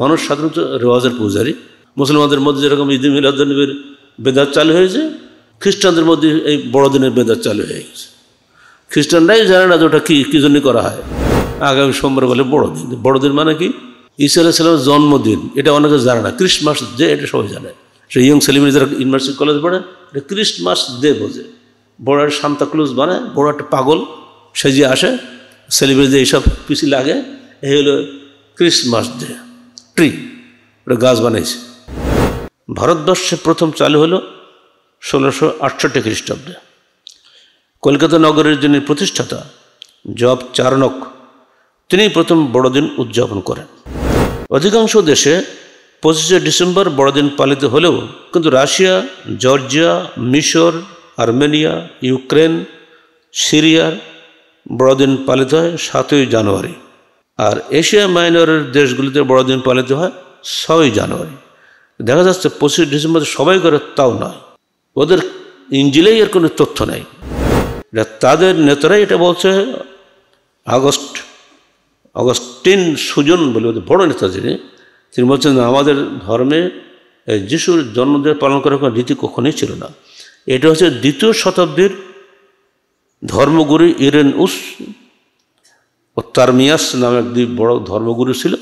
মানুষ সাধারণত রেওয়াজের পূজারী। মুসলমানদের মধ্যে যেরকম ঈদ মিলাদুন্নবীর বেদাত চালু হয়েছে, খ্রিস্টানদের মধ্যে এই বড়দিনের বেদাত চালু হয়ে গেছে। খ্রিস্টানরাই জানে না যে ওটা কী কী জন্য করা হয়। আগামী সোমবার বলে বড়দিন। বড়দিন মানে কি? ঈসা আলাইহিসসালামের জন্মদিন, এটা অনেকে জানে না। ক্রিসমাস ডে এটা সবাই জানে। সেই ইয়ং সেলিমের যারা ইউনিভার্সিটি কলেজ পড়ে, এটা ক্রিসমাস ডে বোঝে। বড় একটা সান্তাক্লজ বানায়, বড় একটা পাগল সেজে আসে, সেলিব্রেট এইসব পিছি লাগে। এই হলো ক্রিসমাস ডে। ট্রি ওটা গাছ বানিয়েছে। ভারতবর্ষে প্রথম চালু হলো 1668 খ্রিস্টাব্দে। কলকাতা নগরের যিনি প্রতিষ্ঠাতা জব চার্নক, তিনি প্রথম বড়দিন উদযাপন করেন। অধিকাংশ দেশে 25শে ডিসেম্বর বড়দিন পালিত হলেও কিন্তু রাশিয়া, জর্জিয়া, মিশর, আর্মেনিয়া, ইউক্রেন, সিরিয়ার বড়দিন পালিত হয় 7ই জানুয়ারি। আর এশিয়া মাইনরের দেশগুলিতে বড়দিন পালিত হয় 6ই জানুয়ারি। দেখা যাচ্ছে 25শে ডিসেম্বর সবাই করে তাও নয়, ওদের ইঞ্জিলেই এর কোনো তথ্য নেই। তাদের নেতারাই এটা বলছে। অগস্টিন সুজন বলে ওদের বড় নেতা যিনি, তিনি বলছেন আমাদের ধর্মে যিশুর জন্মদিন পালন করার কোনো রীতি কখনোই ছিল না। এটা হচ্ছে 2য় শতাব্দীর ধর্মগুরু ইরেনাস ও তারমিয়াস নামে এক দুই বড় ধর্মগুরু ছিল।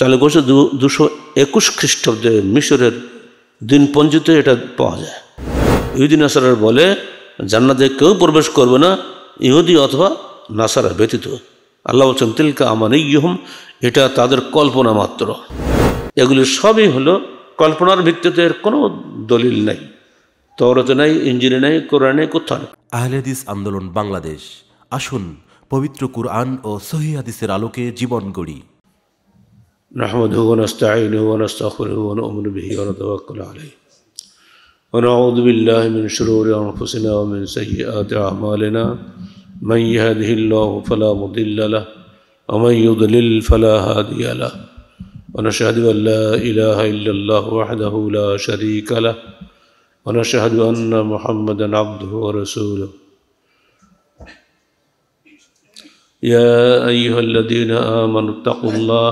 চালু করছে 221 খ্রিস্টাব্দে মিশরের দিনপঞ্জিতে এটা পাওয়া যায়। ইহুদি নাসারার বলে জান্নাতে কেউ প্রবেশ করবে না ইহুদি অথবা নাসারা ব্যতীত। আল্লাহ বলছেন তিলকা আমানিয়্যুহুম, এটা তাদের কল্পনা মাত্র। এগুলি সবই হলো কল্পনার ভিত্তিতে, এর কোনো দলিল নাই, তওরাতে নাই, ইঞ্জিলে নাই, কোরআনে কোথাও নেই। আহলেহাদীছ আন্দোলন বাংলাদেশ, আসুন পবিত্র কুরআন ও সহিহ হাদিসের আলোকে জীবন গড়ি। নাহমাদুহু ওয়া নাস্তাঈনুহু ওয়া নাস্তাগফিরুহু ওয়া না'মিনু বিহি ওয়া নাতাওয়াক্কালু আলাইহি ওয়া নাউযু বিল্লাহি মিন শুরুরি আনফুসিনা ওয়া মিন সাইয়্যাতি আ'মালিনা। من يهده الله فلا مضل له ومن يضلل فلا هادي له ونشهد أن لا إله إلا الله وحده لا شريك له ونشهد أن محمدا عبده ورسوله يا أيها الذين آمنوا اتقوا الله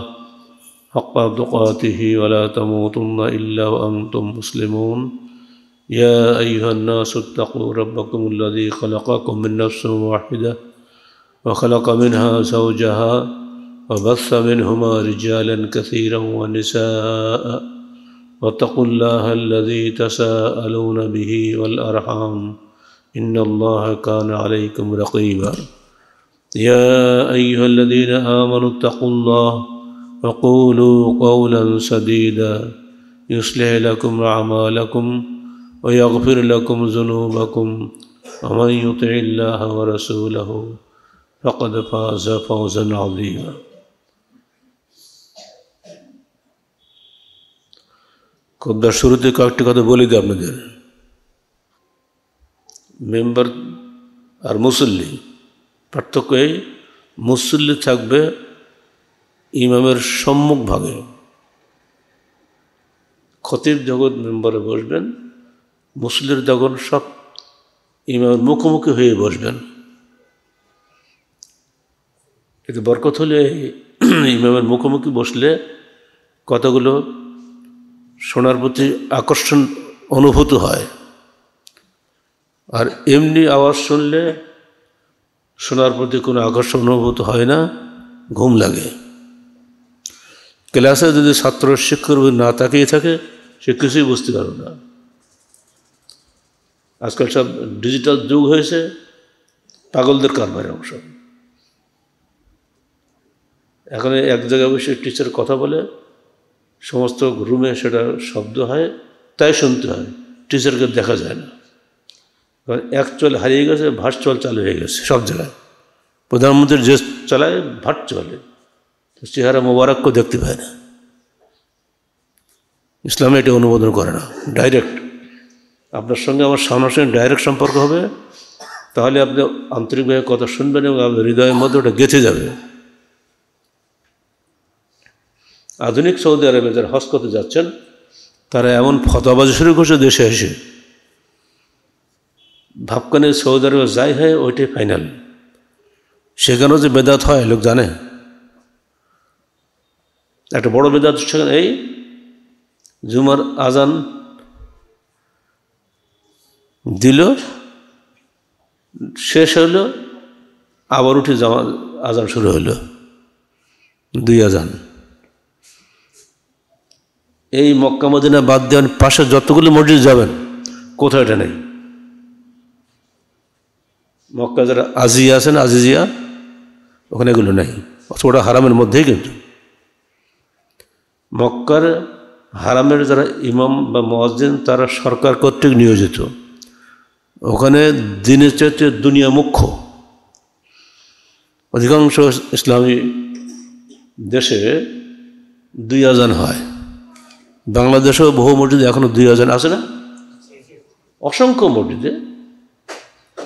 حق تقاته ولا تموتن إلا وأنتم مسلمون يا أيها الناس اتقوا ربكم الذي خلقكم من نفس واحدة وخلق منها زوجها وبث منهما رجالا كثيرا ونساء واتقوا الله الذي تساءلون به والأرحام إن الله كان عليكم رقيبا يا أيها الذين آمنوا اتقوا الله وقولوا قولا سديدا يصلح لكم أعمالكم ويغفر لكم ذنوبكم ومن يطع الله ورسوله فقد فاز فوزا عظيما قدر শুরুতে কয়েকটি কথা বলে দিই আপনাদের। মেম্বার আর মুসল্লি পার্থক্য এই, মুসল্লি থাকবে ইমামের সম্মুখ ভাগে, খতিব জগৎ মেম্বারে বসবেন, মুসল্লির যখন সব ইমামের মুখোমুখি হয়ে বসবেন। এতে বরকত হলে ইমামের মুখোমুখি বসলে কথাগুলো শোনার প্রতি আকর্ষণ অনুভূত হয়, আর এমনি আওয়াজ শুনলে শোনার প্রতি কোনো আকর্ষণ অনুভূত হয় না, ঘুম লাগে। ক্লাসে যদি ছাত্র শিক্ষকের না তাকিয়ে থাকে সে কিছুই বুঝতে পারবে না। আজকাল সব ডিজিটাল যুগ হয়েছে, পাগলদের কারবারের অংশ। এখন এক জায়গায় বসে টিচার কথা বলে, সমস্ত রুমে সেটা শব্দ হয়, তাই শুনতে হয়, টিচারকে দেখা যায় না। কারণ এক চল হারিয়ে গেছে, ভার্চুয়াল চালু হয়ে গেছে সব জায়গায়। প্রধানমন্ত্রী যে চালায় ভার্চুয়ালে, চেহারা মোবারককেও দেখতে পায় না। ইসলামে এটা অনুমোদন করে না। ডাইরেক্ট আপনার সঙ্গে আমার সামনাসামনি ডাইরেক্ট সম্পর্ক হবে, তাহলে আপনি আন্তরিকভাবে কথা শুনবেন এবং আপনার হৃদয়ের মধ্যে ওটা গেঁথে যাবে। আধুনিক সৌদি আরবে যারা হজ করতে যাচ্ছেন তারা এমন ফতোয়াবাজি শুরু করছে দেশে এসে, ভাবখানে সৌদি আরবে যাই হয় ওইটাই ফাইনাল। সেখানেও যে বেদাত হয় লোক জানে, একটা বড় বেদাত সেখানে এই জুমার আজান দিল শেষ হলো আবার উঠে জামাত আজান শুরু হলো দুই আজান এই মক্কা মদিনা বাদ দেন পাশে যতগুলো মসজিদ যাবেন কোথাও এটা নেই মক্কা যারা আজিয়া আছেন আজিজিয়া ওখানে গুলো নেই ওটা হারামের মধ্যেই কিন্তু মক্কার হারামের যারা ইমাম বা মুয়াজ্জিন তারা সরকার কর্তৃক নিয়োজিত ওখানে দিনের চেয়ে দুনিয়া মুখ্য অধিকাংশ ইসলামী দেশে দুই আজান হয় বাংলাদেশে বহু মসজিদে এখনো দুই আজান আছে না অসংখ্য মসজিদে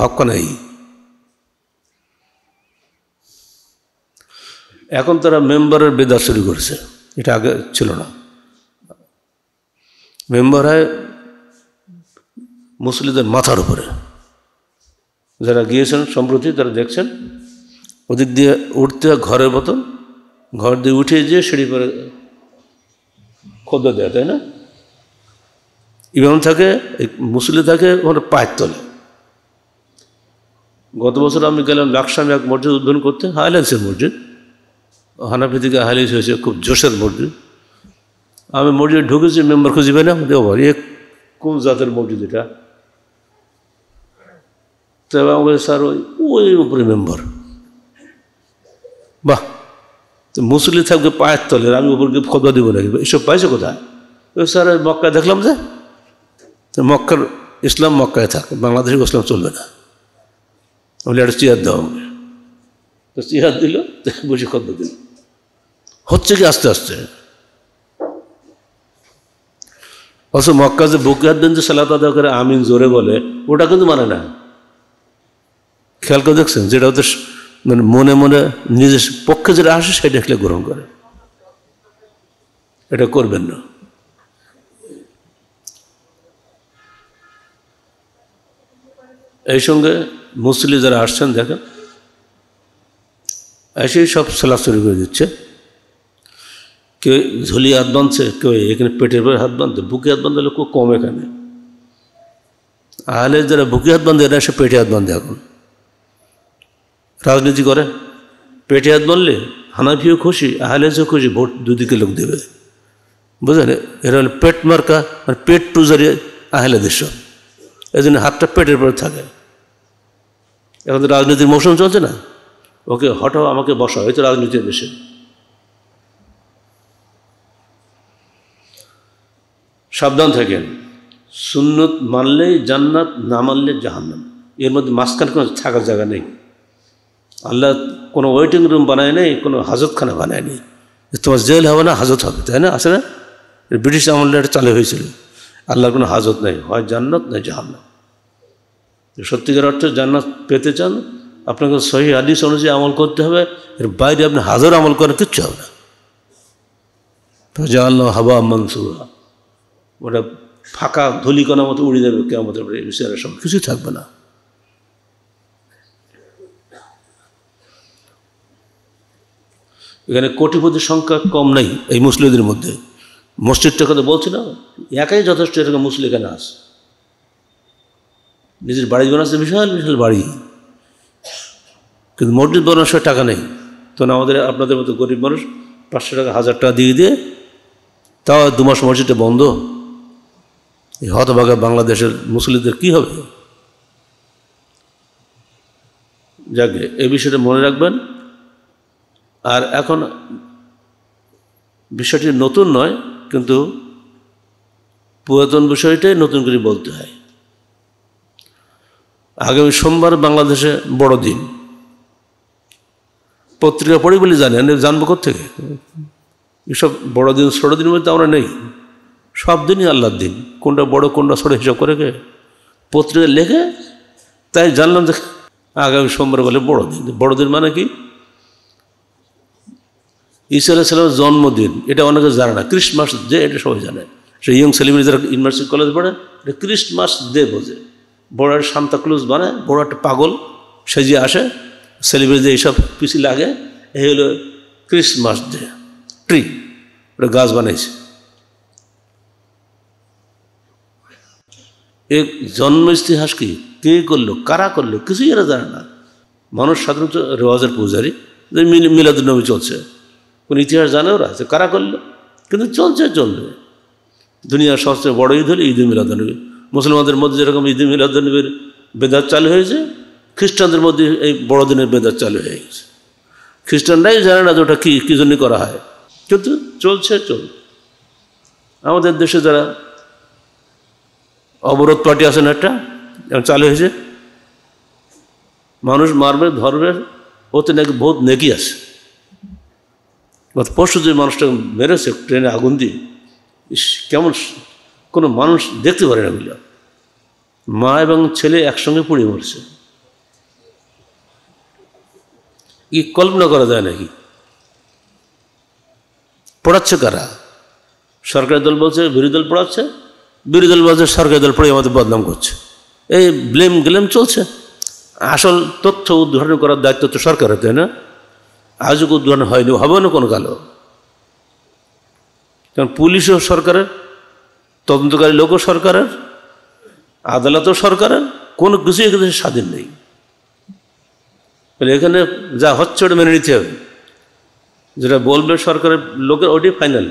ভক্ত নেই এখন তারা মেম্বারের বেদাত শুরু করেছে এটা আগে ছিল না মেম্বার হয় মুসলিমদের মাথার উপরে যারা গিয়েছেন সম্প্রতি তারা দেখছেন ওদিক দিয়ে উঠতে ঘরের মতন ঘর দিয়ে উঠে যেয়ে সিঁড়ি করে খোদ্দা দেয় তাই না ইমাম থাকে মুসলিম থাকে ওখানে পায়ের তলে গত বছর আমি গেলাম লাকসামে এক মসজিদ উদ্বোধন করতে হাইল্যান্ডসের মসজিদ হানাফি থেকে হাইল্যান্ডস হয়েছে খুব জোশের মসজিদ আমি মসজিদে ঢুকেছি মেম্বার খুঁজে পেলাম কোন জাতের মসজিদ এটা তবে আমাকে স্যার ওই উপরে মেম্বার বাহ মুসলিম সাহেবকে পায়ের তলে আমি উপরকে খোদা দিব নাকি এসব পাইছে কোথায় ওই স্যার মক্কায় দেখলাম যে মক্কার ইসলাম মক্কায় থাক বাংলাদেশে ইসলাম চলবে না বলে একটা চেয়ার দেওয়া আমাকে তো চেয়ার দিল বসে খোদা দিল হচ্ছে কি আস্তে আস্তে অথচ মক্কা যে বকিয়াত দেন যে সালাত আদায় করে আমিন জোরে বলে ওটা কিন্তু মানে না খেয়াল করে দেখছেন যেটা ওদের মানে মনে মনে নিজের পক্ষে যেটা আসে সেটা দেখলে গ্রহণ করে এটা করবেন না এই সঙ্গে মুসলিম যারা আসছেন দেখেন এসেই সব সালাত শুরু করে দিচ্ছে কেউ ঝুলিয়ে হাত বাঁধছে কেউ এখানে পেটের পরে হাত বাঁধতে বুকে হাত বাঁধলে খুব কম এখানে আহলে যারা বুকে হাত বাঁধে এরা সে পেটে হাত বাঁধে এখন রাজনীতি করে পেটে হাত বাঁধলে হানাফিও খুশি আহলেজও খুশি ভোট দুদিকে লোক দেবে বুঝলেন এরা হলো পেট মার্কা আর পেট পূজারি আহলেদের সব এই জন্য হাতটা পেটের পরে থাকে এখন তো রাজনীতির মৌসুম চলছে না ওকে হঠাৎ আমাকে বসা হয়তো রাজনীতির দেশে সাবধান থাকেন সুন্নত মানলে জান্নাত না মানলে জাহান্নাম এর মধ্যে মাঝখান কোনো থাকার জায়গা নেই আল্লাহ কোনো ওয়েটিং রুম বানায় নেই কোনো হাজতখানা বানায় নেই তোমার জেল হবে না হাজত হবে তাই না আছে না ব্রিটিশ আমলে এটা চালু হয়েছিল আল্লাহর কোনো হাজত নেই হয় জান্নাত নয় জাহান্নাম সত্যিকার অর্থে জান্নাত পেতে চান আপনাকে সহিহ হাদিস অনুযায়ী আমল করতে হবে এর বাইরে আপনি হাজার আমল করেন কিচ্ছু হবে না ফাজাআলনা হাবা মানসুরা ওটা ফাঁকা ধুলিকণার মতো উড়ে যাবে কিয়ামতের বিচারের সময় কিছুই থাকবে না এখানে কোটিপতির সংখ্যা কম নাই এই মুসলিমদের মধ্যে মসজিদটার কথা বলছি না একাই যথেষ্ট এরকম মুসলিম এখানে আছে নিজের বাড়ি বানাচ্ছে বিশাল বিশাল বাড়ি কিন্তু মসজিদ বানানোর টাকা নেই তখন আমাদের আপনাদের মতো গরিব মানুষ 500 টাকা 1000 টাকা দিয়ে দিয়ে তাও 2 মাস মসজিদটা বন্ধ এই হতভাগা বাংলাদেশের মুসলিমদের কী হবে যাক এই বিষয়টা মনে রাখবেন আর এখন বিষয়টি নতুন নয় কিন্তু পুরাতন বিষয়টাই নতুন করে বলতে হয় আগামী সোমবার বাংলাদেশে বড় দিন পত্রিকা পড়ে বলে জানেন জানবো কোথা থেকে এসব বড়দিন ছোটো দিনের মধ্যে আমরা নেই, সব দিনই আল্লাহর দিন। কোনটা বড় কোনটা ছোটো হিসাব করে কে পত্রিকা লেখে। তাই জানলাম যে আগামী সোমবার বলে বড়দিন। বড়দিন মানে কি? ঈসা আলাইহিস সালামের জন্মদিন, এটা অনেকে জানে না। ক্রিসমাস যে এটা সবাই জানে, সে ইয়ং সেলিব্রিটি যারা ইউনিভার্সিটি কলেজ পড়ে এটা ক্রিসমাস ডে বোঝে। বড় একটা সান্তাক্লজ বানায়, বড় একটা পাগল সেজে আসে, সেলিব্রিটি এইসব পিছি লাগে। এই হলো ক্রিসমাস ডে। ট্রি ওটা গাছ বানিয়েছে। এক জন্ম ইতিহাস কি, কে করলো, কারা করলো, কিছুই এরা জানে না। মানুষ সাধারণত রেওয়াজের পূজারি, যে মিলাদুন্নবী চলছে, কোন ইতিহাস জানে ওরা যে কারা করলো, কিন্তু চলছে চলবে। দুনিয়ার সবচেয়ে বড় ঈদ হলো ঈদে মিলাদুন্নবী। মুসলমানদের মধ্যে যেরকম ঈদে মিলাদুন্নবীর বেদাত চালু হয়েছে, খ্রিস্টানদের মধ্যে এই বড়দিনের বেদাত চালু হয়ে গেছে। খ্রিস্টানরাই জানে না যে ওটা কী কী জন্য করা হয়, কিন্তু চলছে চল। আমাদের দেশে যারা অবরোধ পার্টি আছেন, একটা চালু হয়েছে, মানুষ মারবে ধরবে, ওতে নাকি বহুত নেকি আছে। গত পরশু যে মানুষটা মেরেছে ট্রেনে আগুন দিয়ে, কেমন কোনো মানুষ দেখতে পারে না। বুঝলাম মা এবং ছেলে একসঙ্গে পুড়ে মরছে, কি কল্পনা করা যায় নাকি? পড়াচ্ছে কারা? সরকারি দল বলছে, বিরোধী দল পড়াচ্ছে, বিরোধী দল বলছে সরকারি দল পড়ে আমাদের বদনাম করছে। এই ব্লেম গ্লেম চলছে। আসল তথ্য উদ্ঘাটন করার দায়িত্ব তো সরকারের, তাই না? আজও উদ্ঘাটন হয়নি, হবে না কোনো কালো। কারণ পুলিশও সরকারের, তদন্তকারী লোকও সরকারের, আদালতও সরকারের, কোনো কিছুই এখানে স্বাধীন নেই। এখানে যা হচ্ছে ওটা মেনে নিতে হবে, যেটা বলবে সরকারের লোকের ওটাই ফাইনাল।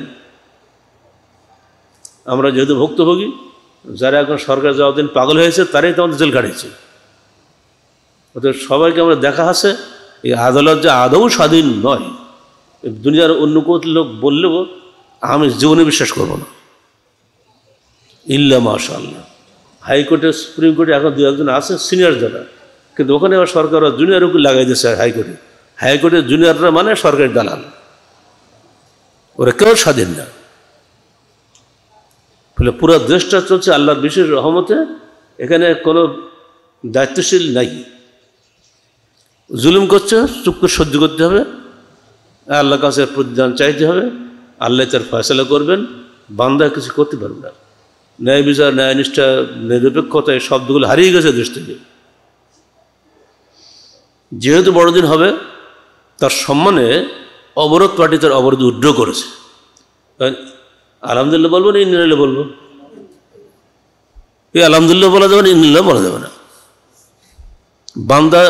আমরা যেহেতু ভুক্তভোগী, যারা এখন সরকার যাওয়ার দিন পাগল হয়েছে তারাই তো আমাদের জেল কাটিয়েছে। অর্থাৎ সবাইকে আমরা দেখা আছে এই আদালত যে আদৌ স্বাধীন নয়। দুনিয়ার অন্য কোনো লোক বললেও আমি জীবনে বিশ্বাস করব না, ইল্লা মাশাআল্লাহ। হাইকোর্টে সুপ্রিম কোর্টে এখন দু একজন আছে সিনিয়র যারা, কিন্তু ওখানে আবার সরকার জুনিয়র ওকে লাগাই দিয়েছে। হাইকোর্টে হাইকোর্টের জুনিয়ররা মানে সরকারি দালাল, ওরা কেউ স্বাধীন না। ফলে পুরো দেশটা চলছে আল্লাহর বিশেষ রহমতে, এখানে কোনো দায়িত্বশীল নাই। জুলুম করছে, চুপ করে সহ্য করতে হবে, আল্লাহর কাছে প্রতিদান চাইতে হবে, আল্লাহ তার ফয়সালা করবেন, বান্দা কিছু করতে পারবে না। ন্যায় বিচার, ন্যায় নিষ্ঠা, নিরপেক্ষতা, এই শব্দগুলো হারিয়ে গেছে দেশ থেকে। যেহেতু বড়দিন হবে তার সম্মানে অবরোধ পার্টি তার অবরোধ উদ্ধার করেছে। আলহামদুলিল্লাহ বলবো না ইন্দিল্লা বলবো? এই আলহামদুলিল্লাহ বলা যাবে না, ইন্দিল্লা বলা যাবে না। বান্দা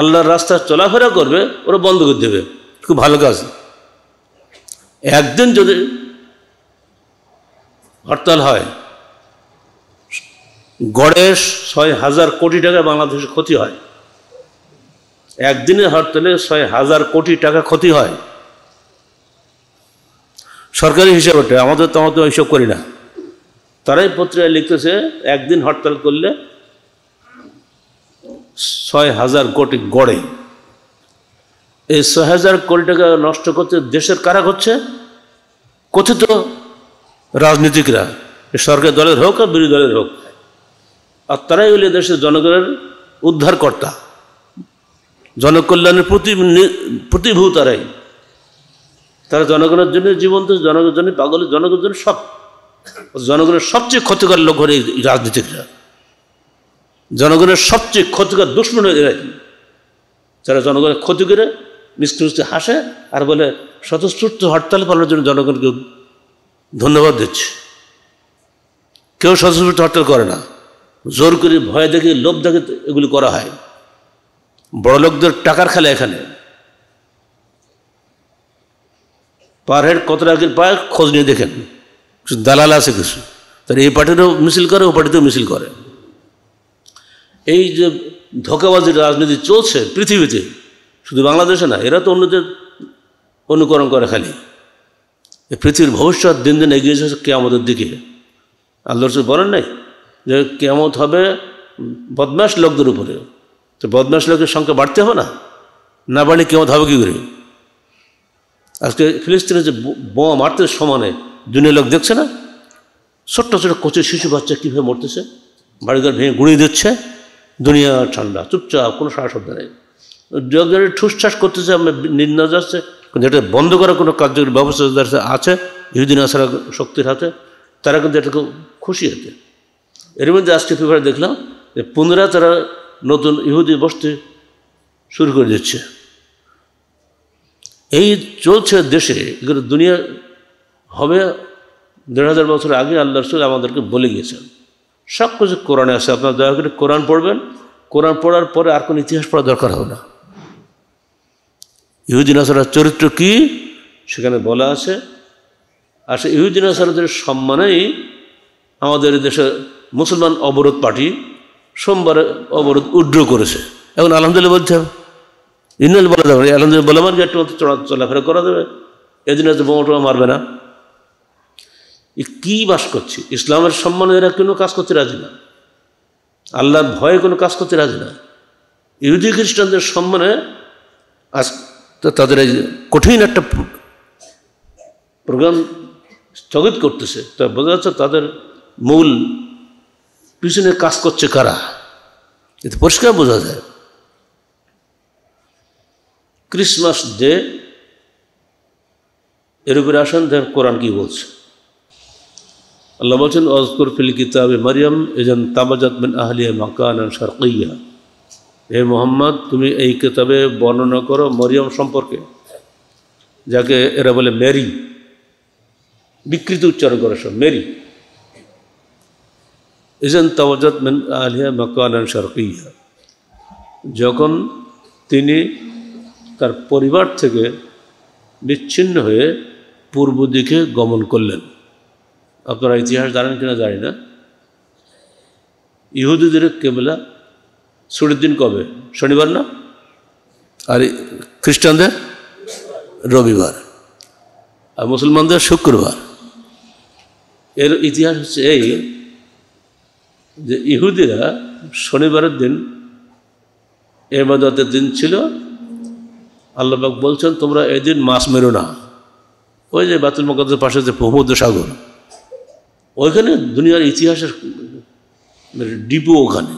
আল্লাহর রাস্তা চলাফেরা করবে, ওরা বন্ধ করে দেবে, খুব ভালো কাজ। একদিন যদি হরতাল হয়, গড়ে ৬,০০০ কোটি টাকা বাংলাদেশের ক্ষতি হয়। একদিনে হরতালে ৬,০০০ কোটি টাকা ক্ষতি হয় সরকারি হিসাবে। আমাদের তো আমরা এইসব করি না, তারাই পত্রিকায় লিখতেছে একদিন হরতাল করলে ৬,০০০ কোটি গড়ে। এই ৬,০০০ কোটি টাকা নষ্ট করতে দেশের কারা করছে? কথিত রাজনীতিকরা, সরকারি দলের হোক আর বিরোধী দলের হোক, আর তারাই হইলে দেশের জনগণের উদ্ধারকর্তা, জনকল্যাণের প্রতিভূ তারাই। তারা জনগণের জন্য জীবন্ত, জনগণের জন্য পাগল, জনগণের জন্য সব। জনগণের সবচেয়ে ক্ষতিকর লোক হল এই রাজনীতিকরা, জনগণের সবচেয়ে ক্ষতিকর দুশ্মন হয়ে যায়। যারা জনগণের ক্ষতি করে মিষ্টি মিষ্টি হাসে আর বলে স্বতঃস্ফূর্ত হরতাল পালনের জন্য জনগণকে ধন্যবাদ দিচ্ছে। কেউ স্বতঃস্ফূর্ত হরতাল করে না, জোর করে, ভয় দেখে, লোভ দেখে এগুলি করা হয়। বড়লোকদের টাকার খেলা। এখানে পার হেড কত টাকা পায় খোঁজ নিয়ে দেখেন, কিছু দালাল আছে কিছু, তার এই পার্টিরও মিছিল করে, ও পার্টিতেও মিছিল করে। এই যে ধোঁকাবাজির রাজনীতি চলছে পৃথিবীতে, শুধু বাংলাদেশে না, এরা তো অন্যদের অনুকরণ করে খালি। পৃথিবীর ভবিষ্যৎ দিন দিন এগিয়ে যাচ্ছে কিয়ামতের দিকে। আল্লাহ রাসূল বলেন নাই যে কিয়ামত হবে বদমাশ লোকদের উপরে? তো বদমাশ লোকের সংখ্যা বাড়তে হবে না? না বাড়লে কিয়ামত হবে কী করে? আজকে ফিলিস্তিনের যে বোমা মারতে সমানে দুনিয়ার লোক দেখছে না, ছোট্ট ছোট্ট কচি শিশু বাচ্চা কীভাবে মরতেছে, বাড়িঘর ভেঙে গুঁড়িয়ে দিচ্ছে, দুনিয়া ঠান্ডা চুপচাপ কোনো সারা শব্দ নেই, জগজরে ঠুসঠাস করতেছে, আমরা নিন্দা যাচ্ছে, কিন্তু এটা বন্ধ করার কোনো কার্যকরী ব্যবস্থা আছে ইহুদিন আসারা শক্তির হাতে, তারা কিন্তু এটাকে খুশি হতে। এর মধ্যে আজকে পেপারে দেখলাম যে পুনরায় তারা নতুন ইহুদি বসতে শুরু করে দিচ্ছে। এই চলছে দেশে, এগুলো দুনিয়া হবে 1,500 বছর আগে আল্লাহ রাসূল আমাদেরকে বলে গিয়েছেন, সব কিছু কোরআনে আছে। আপনারা দয়া করে কোরআন পড়বেন, কোরআন পড়ার পরে আর কোনো ইতিহাস পড়া দরকার হবে না। ইহুদি নাসারার চরিত্র কি সেখানে বলা আছে, আর সে ইহুদি নাসারাদের সম্মানেই আমাদের দেশে মুসলমান অবরোধ পার্টি সোমবারে অবরোধ উড্র করেছে। এখন আলহামদুলিল্লাহ বলছে, ইন্নাল বলা যাবে, আলহামদুলিল্লাহ বলে আমার যে একটু চলাফেরা করা যাবে, এদিন হয়তো বোমা টোমা মারবে না। কী বাস করছি! ইসলামের সম্মানে এরা কোনো কাজ করতে রাজি না, আল্লাহর ভয়ে কোনো কাজ করতে রাজি না। ইহুদি খ্রিস্টানদের সম্মানে আজ তাদের এই কঠিন একটা প্রোগ্রাম স্থগিত করতেছে, তা বোঝা যাচ্ছে তাদের মূল পিছনে কাজ করছে কারা, এতে পরিষ্কার বোঝা যায়। ক্রিসমাস ডে এর উপরে আসেন, দেখেন কোরআন কি বলছে। আল্লাহ বলছেন, অজকুর ফিল কিতাবে মারিয়াম এজন তাবাজাত মিন আহলিহা মাকানান শারকিয়া, হে মোহাম্মদ তুমি এই কিতাবে বর্ণনা করো মরিয়ম সম্পর্কে, যাকে এরা বলে মেরি, বিকৃত উচ্চারণ করে সব মেরি। এজন তাবাজাত মিন আহলিহা মাকানান শারকিয়া, যখন তিনি তার পরিবার থেকে বিচ্ছিন্ন হয়ে পূর্ব দিকে গমন করলেন। আপনারা ইতিহাস জানেন কিনা জানি না, ইহুদিদের কেবলা ছুটির দিন কবে? শনিবার না? আর খ্রিস্টানদের রবিবার, আর মুসলমানদের শুক্রবার। এর ইতিহাস হচ্ছে এই যে ইহুদিরা শনিবারের দিন ইবাদতের দিন ছিল। আল্লাহ পাক বলছেন, তোমরা এদিন মাছ মেরো না। ওই যে বাইতুল মুকাদ্দাসের পাশে যে ভূমধ্য সাগর, ওইখানে দুনিয়ার ইতিহাসের ডিপো, ওখানে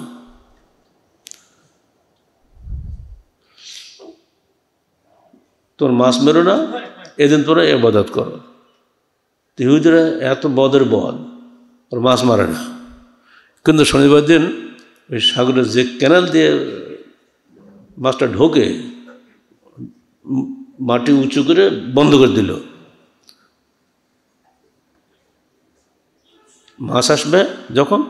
তোর মাছ মেরো না, এদিন তোরা ইবাদত করো। ইহুদিরা এত বদের বদ, ওর মাছ মারে না, কিন্তু শনিবার দিন ওই সাগরের যে ক্যানাল দিয়ে মাছটা ঢোকে মাটি উঁচু করে বন্ধ করে দিল, মাছ আসবে যখন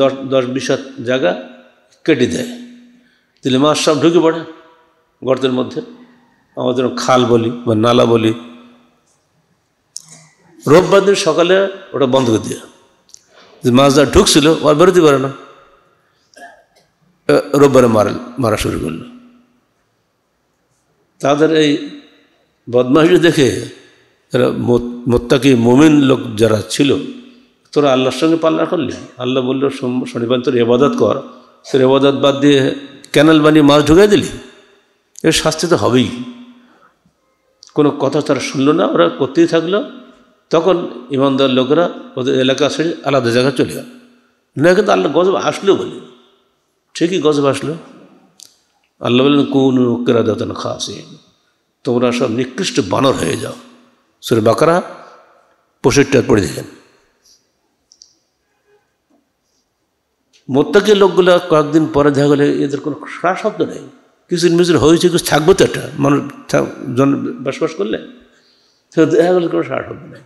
10,000 জায়গা কেটে দেয়, তাহলে মাছ সব ঢুকে পড়ে গর্তের মধ্যে। আমাদের খাল বলি বা নালা বলি। রোববার দিন সকালে ওটা বন্ধ করে দিয়ে, যে মাছ যা ঢুকছিল আর বেরোতে পারে না, রোববারে মারা শুরু করলো। তাদের এই বদমাশি দেখে এরা মোত্তাকি মোমিন লোক যারা ছিল, তোরা আল্লাহর সঙ্গে পাল্লা করলি। আল্লাহ বলল, শনিবার তোর ইবাদত কর, তোর ইবাদত বাদ দিয়ে ক্যানাল বানিয়ে মাছ ঢুকাই দিলি, এর শাস্তি তো হবেই। কোনো কথা তারা শুনলো না, ওরা করতেই থাকলো। তখন ইমানদার লোকেরা ওদের এলাকা ছেড়ে আলাদা জায়গায় চলে গেল না, কিন্তু আল্লাহ গজব আসলো বলে ঠিকই গজব আসলো। আল্লাহ বললেন, কোন কিরাদাতান খাসিন, তোমরা সব নিকৃষ্ট বানর হয়ে যাও। সূরা বাকারা 65 পড়ে দেখেন। মোত্তাকি লোকগুলো কয়েকদিন পরে দেখা গেলে এদের কোনো সারা শব্দ নেই, কিছু মিছিল হয়েছে, কিছু থাকবে তো, একটা মানুষ বসবাস করলে দেখা গেলে কোনো সারা শব্দ নেই।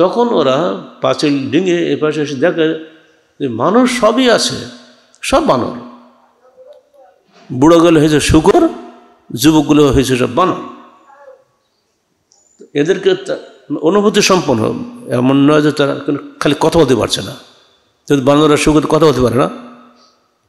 তখন ওরা পাঁচিল ডিঙে এপাশে এসে দেখে যে মানুষ সবই আছে, সব বানর। বুড়োগুলো হয়েছে শুকর, যুবকগুলো হয়েছে সব বানর। এদেরকে অনুভূতি সম্পন্ন, এমন নয় যে তারা খালি কথা বলতে পারছে না, বানররা শুকর কথা বলতে পারে না,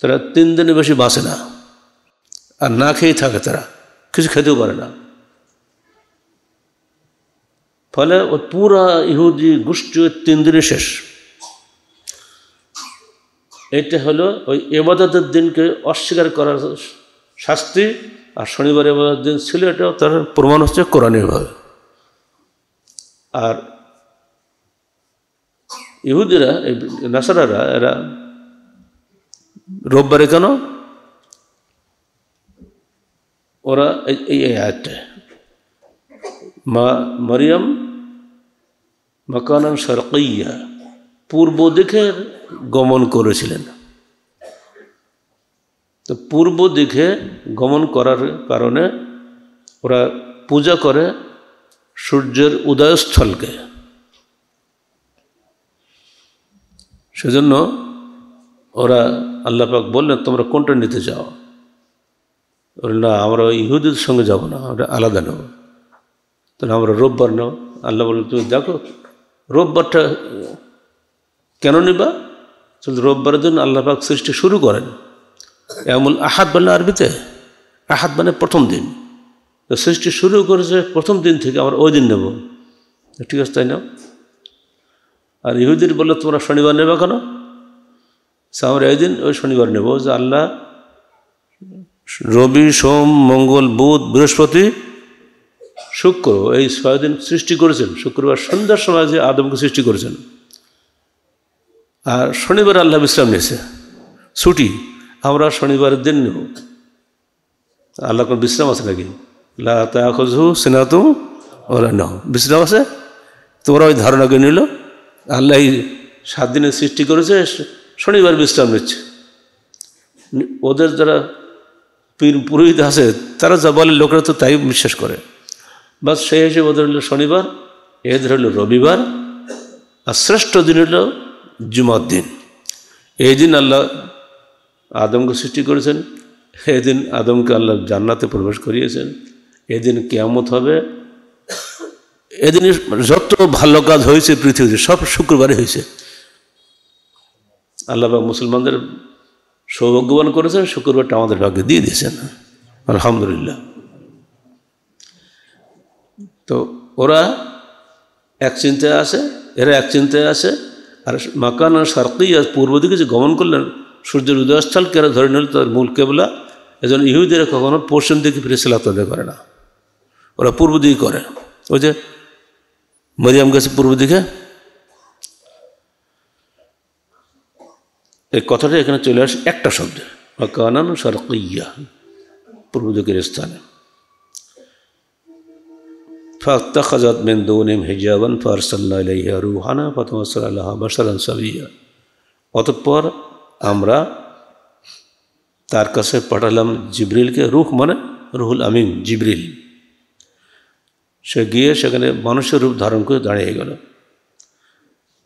তারা 3 দিনের বেশি বাঁচে না, আর না খেয়ে থাকে, তারা কিছু খেতেও পারে না। ফলে ও পুরা ইহুদি গোষ্ঠী 3 দিনে শেষ। এটা হলো ওই ইবাদতের দিনকে অস্বীকার করার শাস্তি। আর শনিবার ইবাদতের দিন ছিল, এটাও তার প্রমাণ হচ্ছে কোরআনীভাবে। আর ইহুদিরা নাসারারা এরা রোববারে কেন ওরা এই আয়াতটা মা মরিয়ম মাকানান শারকিয়া পূর্ব দিকে গমন করেছিলেন। তো পূর্ব দিকে গমন করার কারণে ওরা পূজা করে সূর্যের উদয়স্থলকে। সেজন্য ওরা আল্লাহ পাক বললেন তোমরা কোনটা নিতে চাও? না, আমরা ইহুদিদের সঙ্গে যাব না, আমরা আলাদা নেব, তাহলে আমরা রোববার নেব। আল্লাহ বললেন তুমি দেখো রোববারটা কেন নিবা? রোববারের দিন আল্লাহ পাক সৃষ্টি শুরু করেন। এমন আহাদ বলে আরবিতে, আহাদ মানে প্রথম দিন। তো সৃষ্টি শুরু করেছে প্রথম দিন থেকে, আমরা ওই দিন নেব। ঠিক আছে, তাই নাও। আর ইহুদির বললো তোমরা শনিবার নেবা কেন? আমরা এই দিন ওই শনিবার নেব যে আল্লাহ রবি, সোম, মঙ্গল, বুধ, বৃহস্পতি, শুক্র এই 6 দিন সৃষ্টি করেছেন। শুক্রবার সন্ধ্যার সময় যে আদমকে সৃষ্টি করেছেন, আর শনিবার আল্লাহ বিশ্রাম নিয়েছে, ছুটি। আমরা শনিবারের দিন নেব। আল্লাহ কোনো বিশ্রাম আছে নাকি? লা তাখুযু সিনাতুন ওয়ালা নাওম, বিশ্রাম আছে? তোমরা ওই ধারণাকে নিল। আল্লাহ 7 দিনের সৃষ্টি করেছে, শনিবার বিশ্রাম নিচ্ছে। ওদের যারা পীর পুরোহিত আছে তারা যা বলে লোকেরা তো তাই বিশ্বাস করে। বাস সেই হিসেবে ওদের হলো শনিবার, এদের হলো রবিবার, আর শ্রেষ্ঠ দিন হলো জুমার দিন। এই দিন আল্লাহ আদমকে সৃষ্টি করেছেন, এদিন আদমকে আল্লাহ জান্নাতে প্রবেশ করিয়েছেন, এদিন কিয়ামত হবে। এদিন যত ভালো কাজ হয়েছে পৃথিবীতে সব শুক্রবারে হয়েছে। আল্লাহ মুসলমানদের সৌভাগ্যবান করেছেন, শুক্রবারটা আমাদের ভাগ্যে দিয়ে দিয়েছেন, আলহামদুলিল্লাহ। তো ওরা এক চিন্তায় আছে, এরা এক চিন্তায় আছে। আর মাকান সারকি আর পূর্ব দিকে যে গমন করলেন সূর্যের উদয়স্থলকে এরা ধরে নিল তাদের মূল কেবলা। এজন্য ইহুদিরা কখনো পশ্চিম দিকে ফিরে সালাত আদায় করে না, ওরা পূর্ব দিকে করে। ওই যে মরিয়াম গেছে পূর্ব দিকে, এই কথাটা এখানে চলে আসে একটা শব্দ, মাকানান সারকিয়া, পূর্ব দিকের স্থানে। فاتخذت من دونهم حجابا فارسلنا إليها روحنا فتمثل لها بشرا سويا। অতঃপর আমরা তার কাছে পাঠালাম জিবরিলকে। রুখ মানে রুহুল আমিন, জিবরিল। সে গিয়ে সেখানে মানুষের রূপ ধারণ করে দাঁড়িয়ে গেল।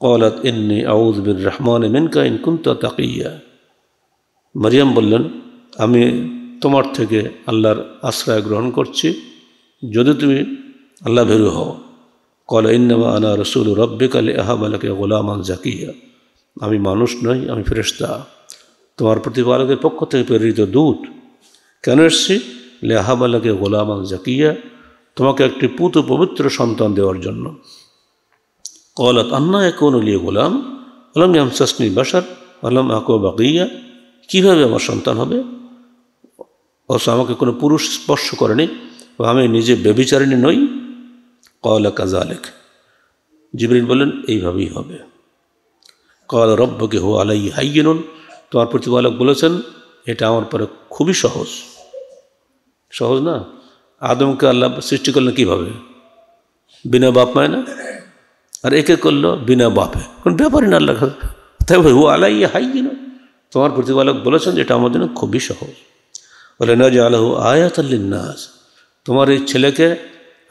قالت إني أعوذ بالرحمن منك إن كنت تقيا। মরিয়াম বললেন আমি তোমার থেকে আল্লাহর আশ্রয় গ্রহণ করছি যদি তুমি আল্লাহ ভীরু হও। قال إنما أنا رسول ربك لأهب لك غلاما زكيا। আমি মানুষ নই, আমি ফেরেশতা, তোমার প্রতিপালকের পক্ষ থেকে প্রেরিত দূত। কেন এসছি? লেহাব আলাকে গোলামান জাকিয়া, তোমাকে একটি পুত পবিত্র সন্তান দেওয়ার জন্য। কলাত আন্না এখন লিয়ে গোলাম আলম ইয়ামসাসনি বাশার আলম আকু বাকিয়া। কীভাবে আমার সন্তান হবে অথচ আমাকে কোনো পুরুষ স্পর্শ করেনি, আমি নিজে ব্যভিচারিণী নই। কলা কাজালেক, জিবরিল বলেন এইভাবেই হবে। কাল রব্বকে হো আলাই হাইয়েনুন, তোমার প্রতিপালক বলেছেন এটা আমার পরে খুবই সহজ। সহজ না? আদমকে আল্লাহ সৃষ্টি করলেন কীভাবে? বিনা বাপ মায় না, আর একে করলো বিনা বাপে, কোন ব্যাপারই না আল্লাহ। তাই হো আলাই হাইয়েনুন, তোমার প্রতিপালক বলেছেন এটা আমার জন্য খুবই সহজ। বলে না যে আল্লাহ আয়াতাল্লিন্নাস, তোমার এই ছেলেকে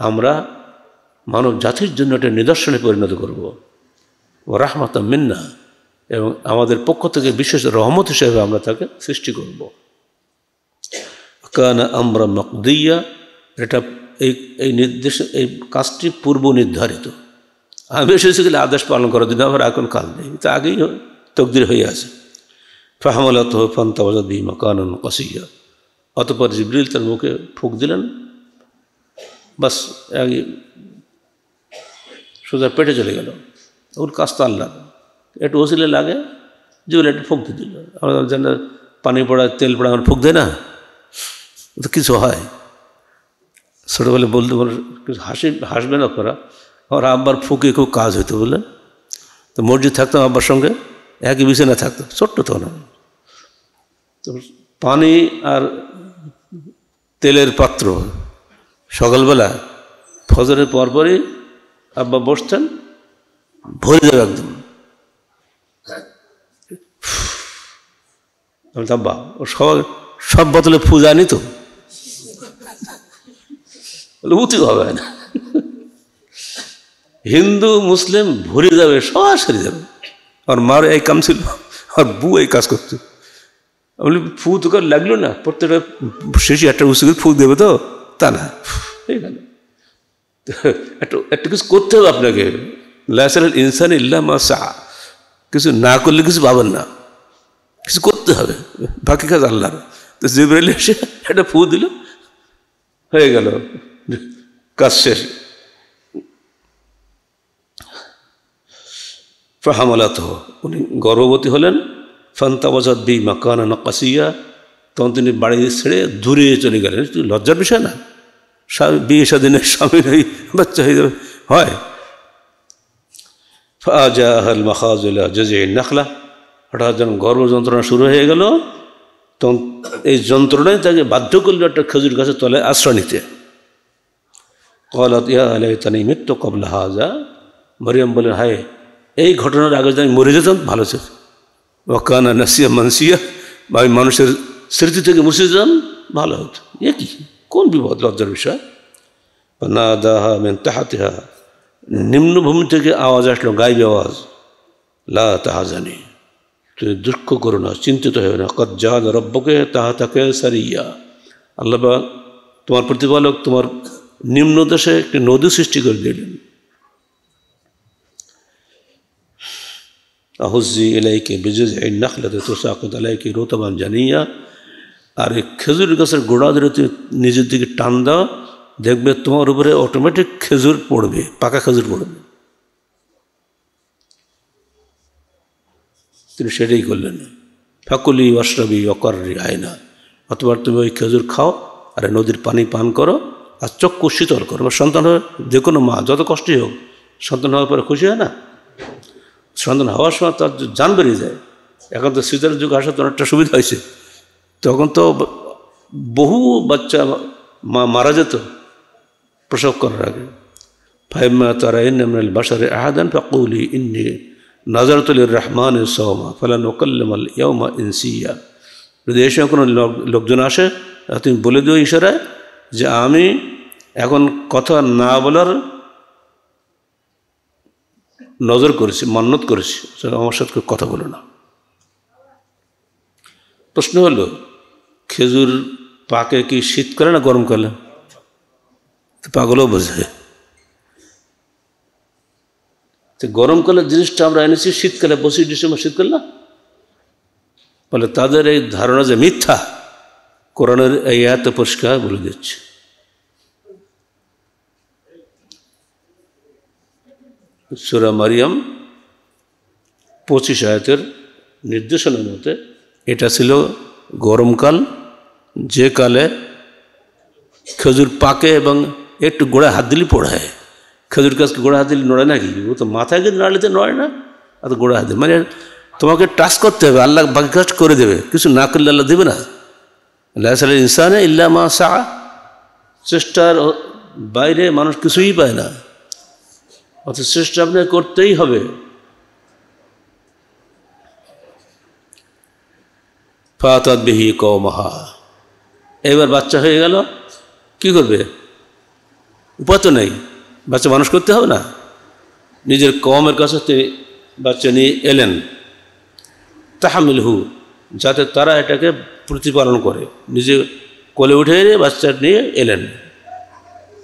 আমরা মানব জাতির জন্য একটা নিদর্শনে পরিণত করব। ও রাহমাতাম মিন্না, এবং আমাদের পক্ষ থেকে বিশেষ রহমত হিসেবে আমরা তাকে সৃষ্টি করব। কানা আমরা মকদিয়া, এটা এই নির্দেশ এই কাজটি পূর্ব নির্ধারিত। আমি এসেছি গেলে আদেশ পালন করার জন্য, আমার এখন কাল নেই, তা আগেই তকদির হয়ে আছে। ফাহমালাত ফান্তাবাজাত বিহি মাকানান কাসিয়া, অতঃপর জিবরিল তার মুখে ফুঁক দিলেন, বাস আগে সোজা পেটে চলে গেল। ওর কাজ তো আল্লাহ, একটু ওসিলে লাগে জিবরিল একটু ফুঁক দিল। আমরা যেন পানি পড়া তেল পড়া আমার ফুঁক দেয় না, তো কিছু হয়। ছোটোবেলা বলতে বলে কিছু হাসবেন আপনারা, আমার আব্বার ফুঁকে খুব কাজ হইতো বলে। তো মসজিদ থাকতাম আব্বার সঙ্গে, একই বিছানা থাকতো, ছোট্ট তো না। তো পানি আর তেলের পাত্র সকালবেলা ফজরের পরপরই আব্বা বসতেন, ভরে যাবে একদম। আব্বা ও সব বোতলে ফু যায়নি তো, উঁচু হবে না, হিন্দু মুসলিম ভরে যাবে, সরাসরি যাবে। আর মার এই কাম ছিল, আর বউ এই কাজ করতো। আমি ফু তো কার লাগলো না, প্রত্যেকটা শেষে একটা উঁচু ফু দেবে তো, তা না, হয়ে গেল। একটা কিছু করতে হবে আপনাকে, লাইসাল ইনসান ইল্লা মা সা, কিছু না করলে কিছু পাবেন না, কিছু করতে হবে, বাকি কাজ আল্লাহর। তো জিবরাইল এসে একটা ফু দিল, হয়ে গেল কাজ শেষ। ফাহামালাত, উনি গর্ভবতী হলেন। ফান্তাবাজাত বিহি মাকানান কাসিয়া, তখন তিনি বাড়ি ছেড়ে দূরে চলে গেলেন। লজ্জার বিষয় না, বিয়ে স্বাধীনের স্বামী হয়ে বাচ্চা হয়ে যাবে হয়। ফাআজাহাল মাখাযু ইলা জাযি'িন নাখলা, হঠাৎ যখন গর্ভ যন্ত্রণা শুরু হয়ে গেল, তখন এই যন্ত্রণায় তাকে বাধ্য করল একটা খেজুর গাছের তলায় আশ্রয় নিতে। ক্বালাত ইয়া লাইতানী মিতু ক্বাবলা হাযা, মরিয়ম বলেন হায় এই ঘটনার আগে যদি আমি মরে যেতাম ভালো ছিল। ওয়াকানা নাসিয়া মানসিয়া, বা আমি মানুষের স্মৃতি থেকে মুছে যেতাম ভালো হতো। এ কি কোন বিপদ, লজ্জার বিষয়। না দাহা মেন তাহাতিহা, নিম্নভূমি থেকে আওয়াজ আসলো, গায়েবী আওয়াজ। লা তাহজানি, তুমি দুঃখ করো না, চিন্তিত হয়ে না। কদ জাআ রব্বুকে তাহতাকে সারিয়া, আল্লাহ তোমার প্রতিপালক তোমার নিম্ন দেশে একটি নদী সৃষ্টি করে দিলেন। আহুজি ইলাইকে বিজুজঈন নাখলাতি তুসাকিত আলাইকি রুতবান জানিয়া, আর এই খেজুর গাছের গোড়া ধরে তুমি নিজের দিকে টান দাও, দেখবে তোমার উপরে অটোমেটিক খেজুর পড়বে, পাকা খেজুর পড়বে। তিনি সেটাই করলেন। ফাকুলি ওয়াশরাবি ওয়াকরি আয়না, অথবা তুমি ওই খেজুর খাও আর নদীর পানি পান করো, আর চক্ষু শীতল করো। বা সন্তান হয়ে যে কোনো মা যত কষ্টই হোক, সন্তান হওয়ার পরে খুশি হয় না? সন্তান হওয়ার সময় তার জান বেরিয়ে যায়। এখন তো শীতের যুগ আসা, তো অনেকটা সুবিধা হয়েছে। তখন তো বহু বাচ্চা মা মারা যেত প্রসব করার আগে। ফাইম্মা তারাইন্না মিনাল বাশারি আহাদান ফাকুলি ইন্নী নাযারতু লির-রহমানি সাওমা ফালান উকাল্লিমাল ইয়াওমা ইনসিয়া, যদি এই সময় কোনো লোকজন আসে, তুমি বলে দিও ইশারায় যে আমি এখন কথা না বলার নজর করেছি, মান্যত করেছি, আমার সাথে কথা বলো না। প্রশ্ন হলো, খেজুর পাকে কি শীতকালে না গরমকালে? পাগলও বোঝে। তো গরমকালের জিনিসটা আমরা এনেছি শীতকালে, 25 ডিসেম্বর শীতকাল না, বলে তাদের এই ধারণা যে মিথ্যা, কোরআনের এই আয়াত পরিষ্কার বলে দিচ্ছে। সূরা মারিয়াম 25 আয়াতের নির্দেশনা মতে এটা ছিল গরমকাল, যে কালে খেজুর পাকে এবং একটু গোড়ায় হাত দিলে পোড়ায়। খেজুর গাছকে গোড়া হাত দিলে নড়ে নাকি? ও তো মাথায় গিয়ে নাড়লে তো নড়ে না, আর গোড়া হাত দিলে মানে তোমাকে টাচ করতে হবে, আল্লাহ বাকি কাজ করে দেবে। কিছু না করলে আল্লাহ দেবে না। লাইসা লিল ইনসানি ইল্লা মা সা, চেষ্টার বাইরে মানুষ কিছুই পায় না, অথচ চেষ্টা আপনাকে করতেই হবে। ফাতাত বিহি কওমাহা, এবার বাচ্চা হয়ে গেল, কি করবে? উপায় তো নেই, বাচ্চা মানুষ করতে হবে না। নিজের কওমের কাছে তিনি বাচ্চা নিয়ে এলেন, তাহমিলহু, যাতে তারা এটাকে প্রতিপালন করে। নিজে কোলে উঠে বাচ্চা নিয়ে এলেন।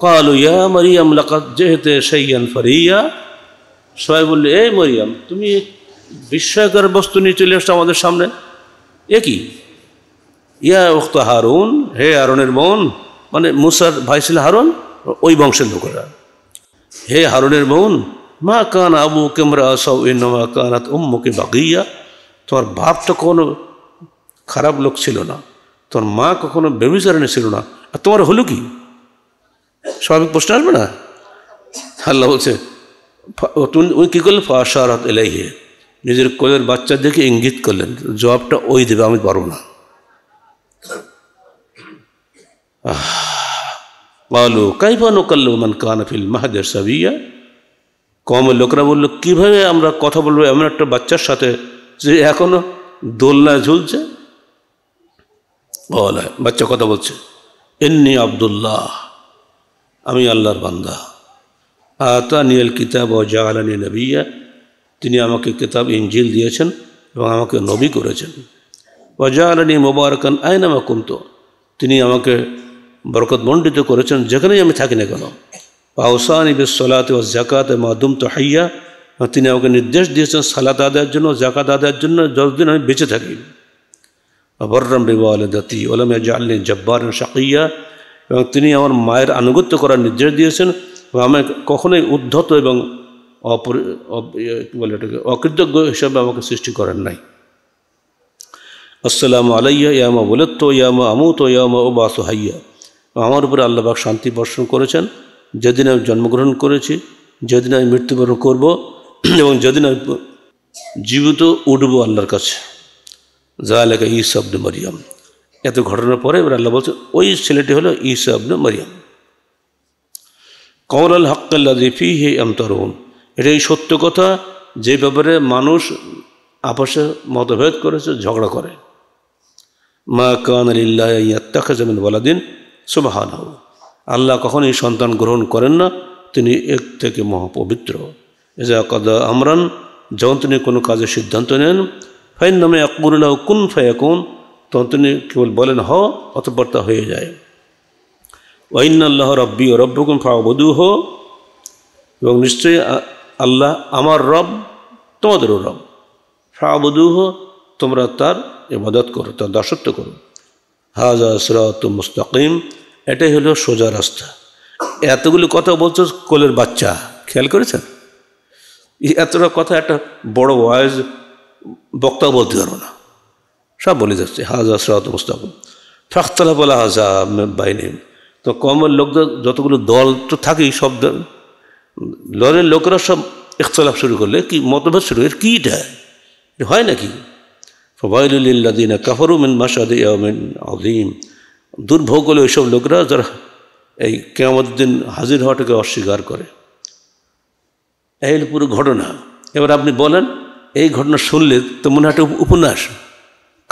قالوا يا مريم لقد جئت شيئا فريا شعيب بولল এই মরিয়ম তুমি বিস্ময়কর বস্তু নিয়ে চলে এসেছো আমাদের সামনে এ কি ইয়া উখত হারুন হে হারুনের বোন মানে মুসার ভাই ছিল হারুন ওই বংশের লোকেরা হে হারুনের বোন মা কানা আবুকা ইমরা সাউ ইন্নামা কানাত উম্মুকা বাগিয়া তোর বাপ তো কোনো খারাপ লোক ছিল না তোর মা কখনো ব্যভিচারিণী ছিল না আর তোমার হলো কি স্বাভাবিক প্রশ্ন আসবে না আল্লাহ বলেছে ওই কি করলেন ফাশারাত ইলাইহি নিজের কোলের বাচ্চা দেখে ইঙ্গিত করলেন জবাবটা ওই দেবে আমি পারবো না বলো কাইফা নুকাল্লিমু মান কানা ফিল মাহদি সাবিয়া কওমের লোকরা বলল কিভাবে আমরা কথা বলবো এমন একটা বাচ্চার সাথে যে এখনো দোলনা ঝুলছে বলে বাচ্চা কথা বলছে ইন্নী আব্দুল্লাহ আমি আল্লাহর বান্দা আতানিয়াল কিতাব ওয়া জাআলানি নবিয়্যা তিনি আমাকে কিতাব ইনজিল দিয়েছেন এবং আমাকে নবী করেছেন ওয়া জাআলানি মুবারাকান আইনামা কুনতু তিনি আমাকে বরকতমণ্ডিত করেছেন যেখানেই আমি থাকি না কেন পাওসানি বিস সালাতি ওয়াজ যাকাতি মা দুমতু হাইয়া তিনি আমাকে নির্দেশ দিয়েছেন সালাত আদায়ের জন্য যাকাত আদায়ের জন্য যতদিন আমি বেঁচে থাকি ওয়াবররাম বিওয়ালিদাতি ওয়া লাম ইয়াজআলনি জাব্বারান শাকিয়া এবং তিনি আমার মায়ের আনুগত্য করার নির্দেশ দিয়েছেন আমাকে কখনোই উদ্ধত এবং অকৃতজ্ঞ হিসাবে আমাকে সৃষ্টি করেন নাই আসসালামু আলাইয়া ইয়া মা ওয়ালাদতু ইয়া মা আমুতু ইয়া মা উবাসু হাইয়া আমার উপরে আল্লাহ পাক শান্তি বর্ষণ করেছেন যেদিন আমি জন্মগ্রহণ করেছি যেদিন আমি মৃত্যুবরণ করব এবং যেদিন আমি জীবিত উঠব আল্লাহর কাছে যালিকা ঈসা ইবনে মারিয়াম এত ঘটনার পরে এবার আল্লাহ বলছে ওই ছেলেটি হলো ঈসা ইবনে মারিয়াম কওলুল হাক্কাল্লাযী ফীহি ইয়ামতারুন এটাই সত্য কথা যে ব্যাপারে মানুষ আপসে মতভেদ করেছে ঝগড়া করে মা কানা লিল্লাহি ইয়াত্তাখিযু মিন ওয়ালাদিন সুবহানাহু আল্লাহ কখনোই সন্তান গ্রহণ করেন না তিনি এক থেকে মহাপবিত্র ইযা কাদা আমরান যখন তিনি কোনো কাজের সিদ্ধান্ত নেন ফাইন্নামা ইয়াকুলু লাহু কুন ফায়াকুন তখন তিনি কেবল বলেন হও অতঃপর তা হয়ে যায় ওয়াইন্না আল্লাহ রব্বি ওয়া রব্বুকুম ফা'বুদুহু এবং নিশ্চয়ই আল্লাহ আমার রব তোমাদেরও রব ফা'বুদুহু তোমরা তার ইবাদত করো তার দাসত্ব করো হাযা সিরাতুম মুস্তাকিম এটাই হলো সোজা রাস্তা এতগুলো কথা বলছো কোলের বাচ্চা খেয়াল করেছেন এতটা কথা একটা বড় ওয়াইজ বক্তা বলতে পারবো না সব বলে যাচ্ছে হাযা সিরাতুম মুস্তাকিম ফাখতালাফা আলা হাযা মিন বাইনিহিম তো কওমের লোকদের যতগুলো দল তো থাকেই সব দলের লোকরা সব ইখতলাফ শুরু করলে কি মতভেদ শুরু এর কীটা হয় নাকি ফাওয়াইলুল লিল্লাযীনা কাফারু মিন মাশহাদি ইয়াউমিন আযীম দুর্ভোগ হলো এইসব লোকরা যারা এই কিয়ামতের দিন হাজির হওয়াটাকে অস্বীকার করে এই পুরো ঘটনা এবার আপনি বলেন এই ঘটনা শুনলে তো মনে হয় উপন্যাস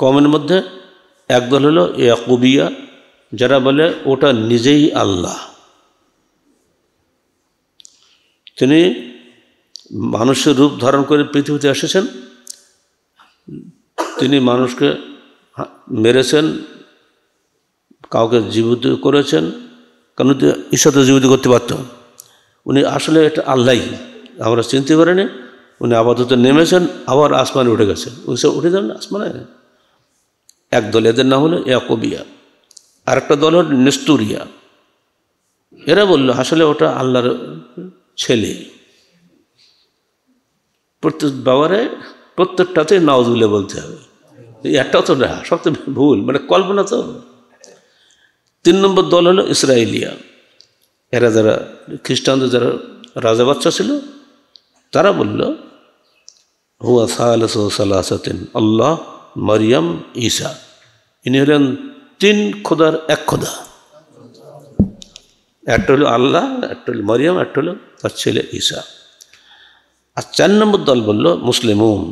কওমের মধ্যে এক দল হলো ইয়াকুবিয়া যারা বলে ওটা নিজেই আল্লাহ তিনি মানুষের রূপ ধারণ করে পৃথিবীতে এসেছেন তিনি মানুষকে মেরেছেন কাউকে জীবিত করেছেন কারণ ঈশ্বর তো জীবিত করতে পারত উনি আসলে এটা আল্লাহই আমরা চিনতে পারিনি উনি আপাতত নেমেছেন আবার আসমানে উঠে গেছেন উনি সব উঠে যাবেন আসমানে এক দল এদের না হলো ইয়াকুবিয়া আর একটা দল হল নেস্তুরিয়া এরা বলল আসলে ওটা আল্লাহর ছেলে প্রত্যেক বাবারে প্রত্যেকটাতে নাউজুলে বলতে হবে একটাও তো না সব তো ভুল মানে কল্পনা তো তিন নম্বর দল হলো ইসরায়েলিয়া এরা যারা খ্রিস্টানদের যারা রাজা বাচ্চা ছিল তারা বলল হুয়া সালাসু সালাসাতিন আল্লাহ মারিয়াম ঈসা ইনি হলেন তিন খোদার এক খোদা একটা হলো আল্লাহ, একটা হলো মরিয়ম, একটা হলো তার ছেলে ঈসা। আর চার নম্বর দল বলল মুসলিমুন,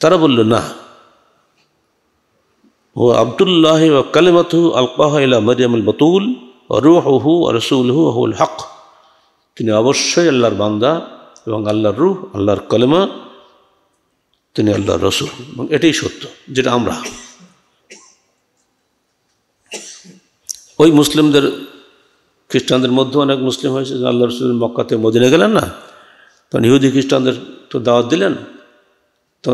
তারা বলল না, ও আব্দুল্লাহ ওয়া কালিমাতুহু আলকাহা ইলা মরিয়ামুল বাতুল ওয়া রূহুহু ওয়া রাসূলুহু ওয়া হুয়াল হক, তিনি অবশ্যই আল্লাহর বান্দা এবং আল্লাহর রূহ, আল্লাহর কলেমা, তিনি আল্লাহর রসুল, এবং এটাই সত্য যেটা আমরা। ওই মুসলিমদের খ্রিস্টানদের মধ্যে অনেক মুসলিম হয়েছে যে আল্লাহ রসুল মক্কাতে মদিনা গেলেন না, তখন ইহুদি খ্রিস্টানদের তো দাওয়াত দিলেন। তো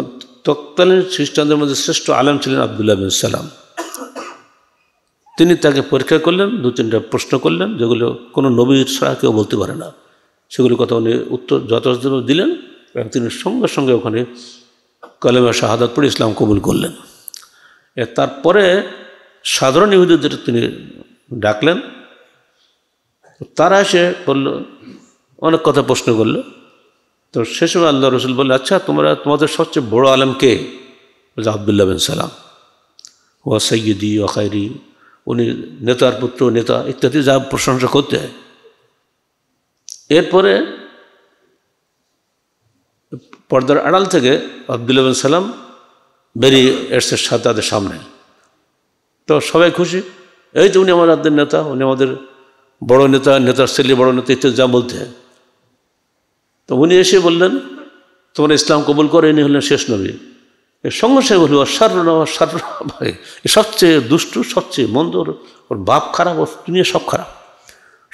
তৎকালীন খ্রিস্টানদের মধ্যে শ্রেষ্ঠ আলেম ছিলেন আবদুল্লাহ বিন সালাম। তিনি তাকে পরীক্ষা করলেন, দু তিনটা প্রশ্ন করলেন যেগুলো কোনো নবীর ছাড়া কেউ বলতে পারে না, সেগুলো কথা উনি উত্তর যথাযথভাবে দিলেন এবং তিনি সঙ্গে সঙ্গে ওখানে কলেমা শাহাদাত পড়ে ইসলাম কবুল করলেন। তারপরে সাধারণ ইহুদিদের তিনি ডাকলেন, তারা এসে বলল, অনেক কথা প্রশ্ন করলো। তো সে সময় আল্লাহ রসুল বললেন, আচ্ছা তোমরা তোমাদের সবচেয়ে বড় আলেম কে? বলছে আবদুল্লাহ বিন সালাম, ও সৈয়দি ও খায়রি, উনি নেতার পুত্র, নেতা ইত্যাদি যা প্রশংসা করতে হয়। এরপরে পর্দার আড়াল থেকে আবদুল্লাহ বিন সালাম বেরিয়ে এসছে তাদের সামনে। তো সবাই খুশি, এই যে উনি আমার আদ্যের নেতা, উনি আমাদের বড় নেতা, নেতার ছেলে বড় নেতা ইত্যাদি যা বলতে হয়। তো উনি এসে বললেন, তোমরা ইসলাম কবুল করে, ইনি হলেন শেষ নবী। এর সঙ্গে সঙ্গে বলল, সার ভাই সবচেয়ে দুষ্টু, সবচেয়ে মন্দ, ওর বাপ খারাপ, ওর দুনিয়া সব খারাপ।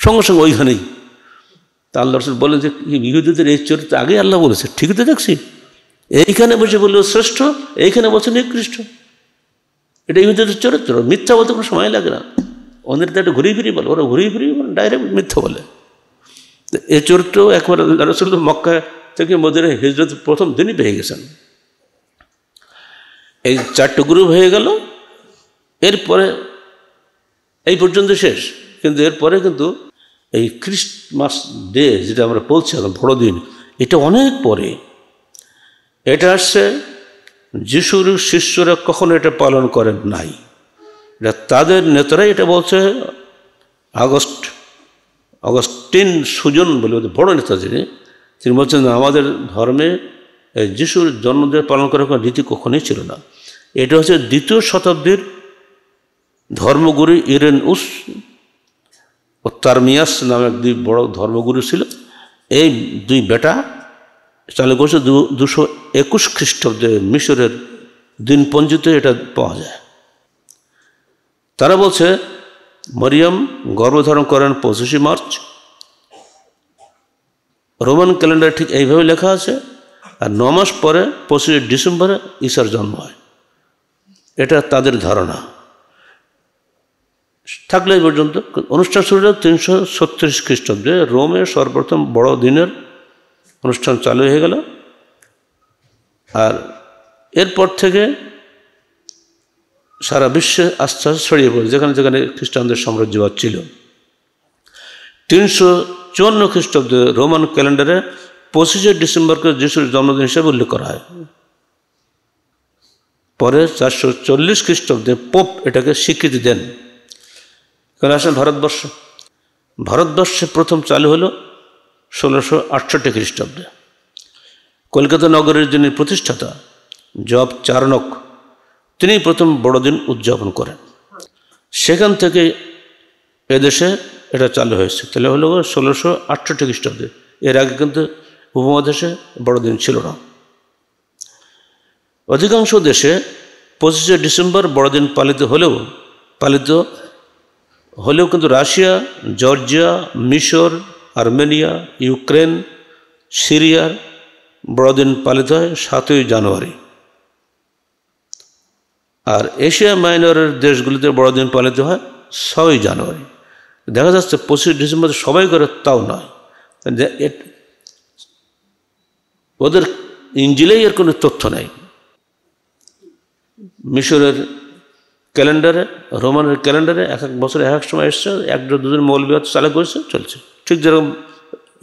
সঙ্গে সঙ্গে ওইখানেই তা আল্লাহ রসুল বললেন যে ইহুদিদের এই চরিত্র আগে আল্লাহ বলেছে, ঠিক তো দেখছি, এইখানে বসে বলল শ্রেষ্ঠ, এইখানে বসে নিকৃষ্ট। এটা ইহুদিদের চরিত্র, মিথ্যা বলতে কোনো সময় লাগে না। ওদের তো একটা ঘুরিয়ে ফিরিয়ে বলে, ওরা ঘুরিয়ে ফিরিয়ে বলে, ডাইরেক্ট মিথ্যা বলে। এই চরিত্র একবার আল্লাহ রসুল মক্কা থেকে মদিনায় হিজরত প্রথম দিনই পেয়ে গেছেন। এই চারটে গ্রুপ হয়ে গেল। এরপরে এই পর্যন্ত শেষ, কিন্তু এরপরে কিন্তু এই ক্রিসমাস ডে যেটা আমরা বলছিলাম বড়দিন, এটা অনেক পরে এটা আসছে। যিশুর শিষ্যরা কখনো এটা পালন করেন নাই, এটা তাদের নেতারাই এটা বলছে। অগাস্টিন সুজন বলে বড় নেতা যিনি, তিনি বলছেন আমাদের ধর্মে যিশুর জন্মদিন পালন করার কোনো রীতি কখনোই ছিল না। এটা হচ্ছে 2য় শতাব্দীর ধর্মগুরু ইরেনাস ও তারমিয়াস নামে এক দুই বড় ধর্মগুরু ছিল। এই দুই বেটা চালু করছে 221 খ্রিস্টাব্দে মিশরের দিনপঞ্জিতে এটা পাওয়া যায়। তারা বলছে মরিয়ম গর্ভধারণ করেন 25শে মার্চ, রোমান ক্যালেন্ডার ঠিক এইভাবে লেখা আছে, আর 9 মাস পরে 25শে ডিসেম্বরে ঈসার জন্ম হয়। এটা তাদের ধারণা থাকলে এই পর্যন্ত। অনুষ্ঠান শুরু হল 336 খ্রিস্টাব্দে, রোমে সর্বপ্রথম বড় দিনের অনুষ্ঠান চালু হয়ে গেল। আর এরপর থেকে সারা বিশ্বে আস্তে আস্তে ছড়িয়ে পড়ে, যেখানে যেখানে খ্রিস্টানদের সাম্রাজ্যবাদ ছিল। 354 খ্রিস্টাব্দে রোমান ক্যালেন্ডারে 25শে ডিসেম্বরকে যিশুর জন্মদিন হিসেবে উল্লেখ করা হয়। পরে 440 খ্রিস্টাব্দে পোপ এটাকে স্বীকৃতি দেন। এখানে আসেন ভারতবর্ষ। ভারতবর্ষে প্রথম চালু হলো 1668 খ্রিস্টাব্দে। কলকাতা নগরের যিনি প্রতিষ্ঠাতা জব চার্নক, তিনি প্রথম বড়দিন উদযাপন করেন। সেখান থেকে এদেশে এটা চালু হয়েছে। তাহলে হলো 1668 খ্রিস্টাব্দে, এর আগে কিন্তু উপমহাদেশে বড়দিন ছিল না। অধিকাংশ দেশে 25শে ডিসেম্বর বড়দিন পালিত হলেও কিন্তু রাশিয়া, জর্জিয়া, মিশর, আর্মেনিয়া, ইউক্রেন, সিরিয়ার বড়দিন পালিত হয় 7ই জানুয়ারি। আর এশিয়া মাইনরের দেশগুলিতে বড়দিন পালিত হয় 6ই জানুয়ারি। দেখা যাচ্ছে 25 ডিসেম্বর সবাই করে তাও নয়, ওদের ইঞ্জিলেই এর কোনো তথ্য নাই। মিশরের ক্যালেন্ডারে, রোমানের ক্যালেন্ডারে এক এক বছরে এক এক সময় এসছে, একটা দুজন মৌলবিবাদ চালু করেছে, চলছে। ঠিক যেরকম